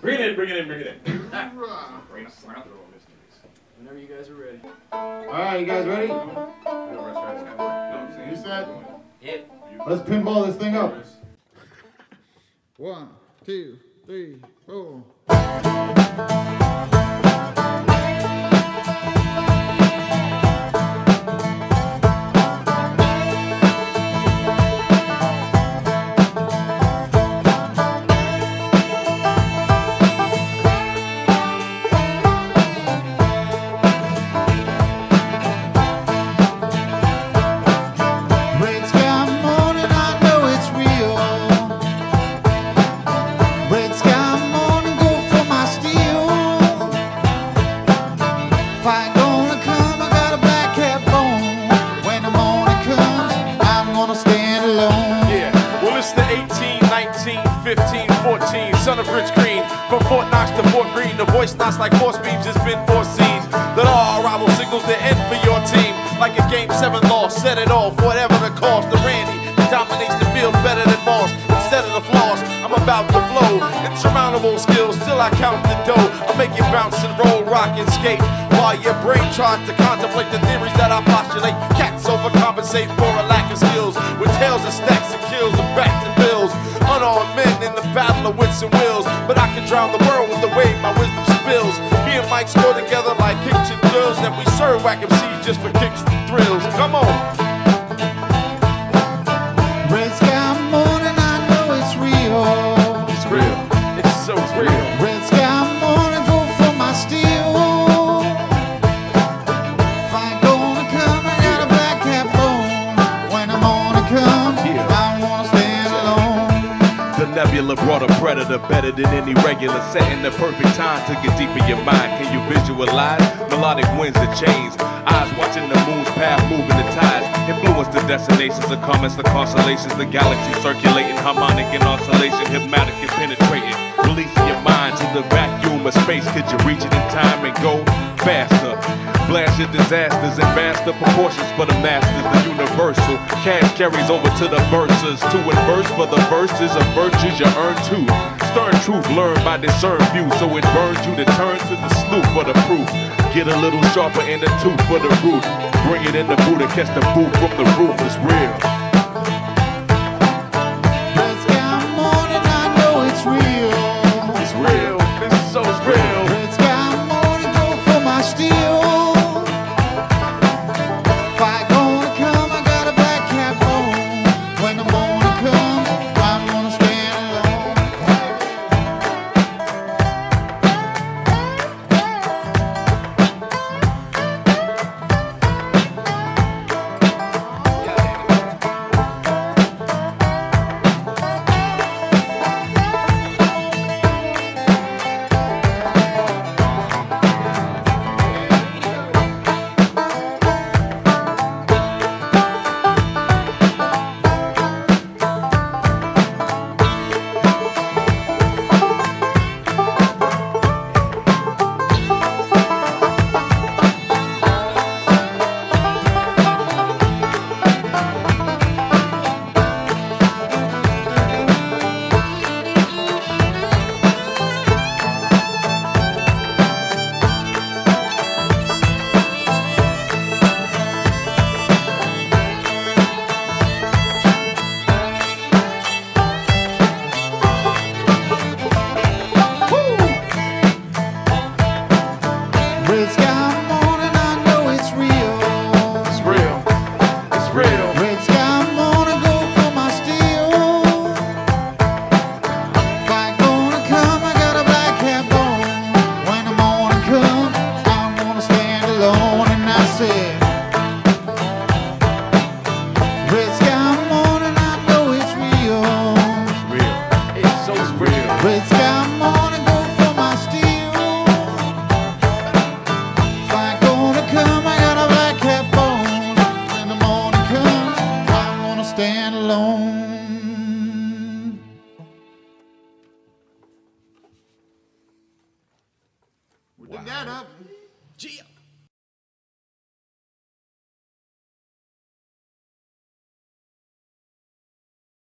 Bring it in, bring it in, bring it in. Whenever you guys are ready. Alright, you guys ready? You set? Yep. Let's pinball this thing up. 1, 2, 3, 4. Like force beams, it's been foreseen that all arrival signals the end for your team. Like a Game 7 loss, set it off, whatever the cost. The Randy that dominates the field better than Moss. Instead of the flaws, I'm about to flow. Insurmountable skills, still I count the dough. I make you bounce and roll, rock and skate, while your brain tries to contemplate the theories that I postulate. Cats overcompensate for a lack of skills, with tails and stacks and kills and backs and bills. Unarmed men in the battle of wits and wills, but I can drown the world with the wave my wisdom. Me and Mike score together like kitchen drills, and we serve whack MC just for kicks and thrills. Come on. Brought a predator better than any regular, setting the perfect time to get deep in your mind. Can you visualize melodic winds and chains? Eyes watching the moon's path, moving the tides. Influence the destinations, the comets, the constellations, the galaxy circulating, harmonic and oscillation, hypnotic and penetrating. Releasing your mind to the vacuum of space. Could you reach it in time and go faster? Blast your disasters and vaster proportions for the masters, the universal. Cash carries over to the verses. To inverse for the verses of virtues you earn too. Stern truth learned by discerned view, so it burns you to turn to the sloop for the proof. Get a little sharper in the tooth for the root. Bring it in the boot and catch the boot from the roof. It's real. Wow. Dig that up. Gee.